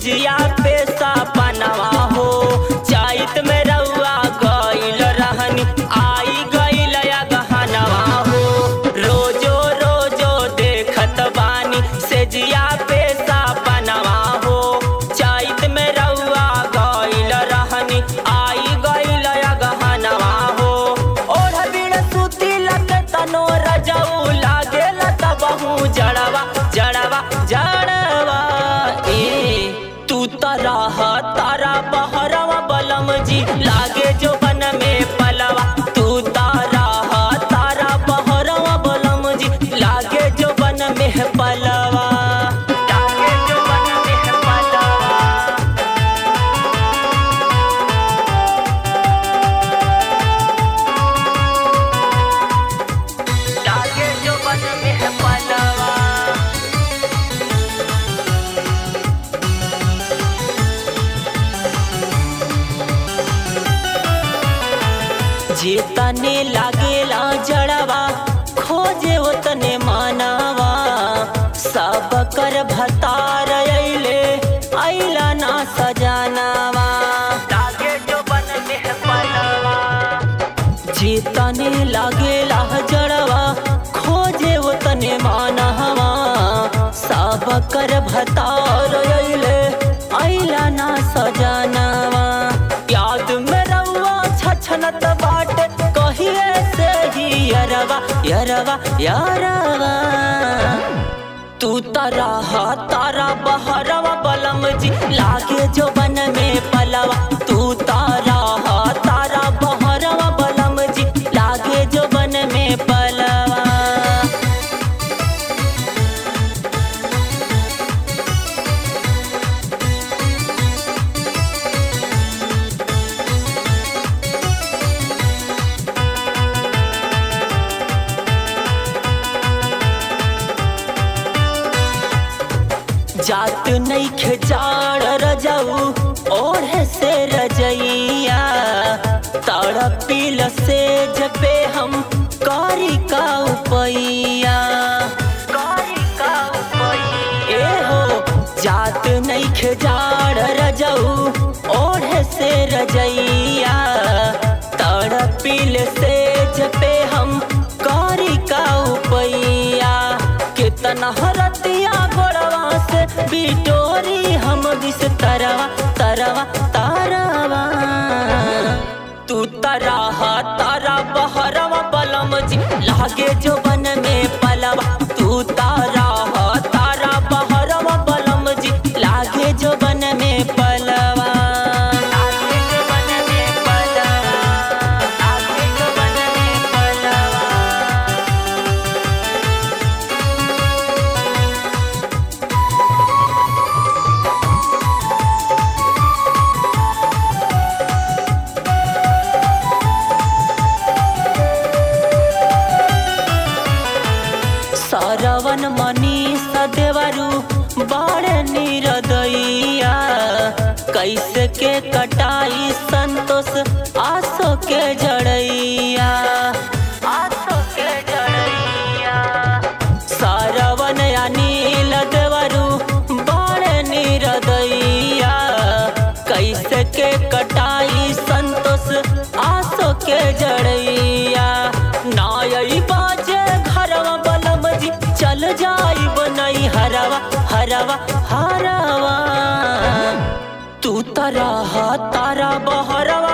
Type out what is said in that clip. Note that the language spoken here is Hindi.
भुजिया पेशा बनवा हो, चैत में रउआ गइल रहनी आई गइल गहनवा हो। रोजो रोजो देखत बानी सेजिया पेशा बनवा हो, चैत में रउआ गइल रहनी आई गइल गहनवा हो। ओढ़ बिन सूती लत तनो रजऊ लागे लत बहु जड़वा जड़वा जड़वा। तू तरह तारा बहरवा बलम जी लागे जोबन में पलवा, तू तरह तारा बहरवा बलम जी लागे जोबन में पलवा। जे तने लागेला जड़वा खोजे उतने मानवा, सब कर भतार अइले अइला ना सजानवा। लागे जोबन में पलवा, जे तने लागेला जड़वा खोजे उतने मानवा, सब कर भतार अइले अइला ना सजानवा। याद में रउआ छछनत बाटे कहिए से ही यरवा यरवा यरवा। तू तरह तारा बहरवा बलम जी लागे जोबन में पलवा, तू तरह तारा बहरवा बलम जी लागे जोबन में पलवा। जात नइखे जाड़ रजाऊ ओढ़े से रजइया, तड़पिल से जबे हम कारी का उपइया। ए हो जात नइखे जाड़ रजाऊ ओढ़े से रजइया, तड़पिल से जबे हम कारी का उपइया। कितना हरतिया गोड़वा से बिटोरी हम दिस तरवा तरवा तारवा। तू तरह तारा बहरवा बलम जी लागे जोबन में पलवा, तू तरह तारा बहरवा बलम जी लागे जोबन में पलवा। सरवन मनीष देवरू बड़े निरदैया, कैसे के कटाई संतोष आसो के जड़ैया आसो के जड़ैया। सरवन अनिल देवरू बड़े निरदैया, कैसे के कटाई संतोष आसो के जड़ैया। नायई बाजे घरवा बलम जी चल जाई बनाई हरवा हरवा हरवा। तू तरह तारा बहरवा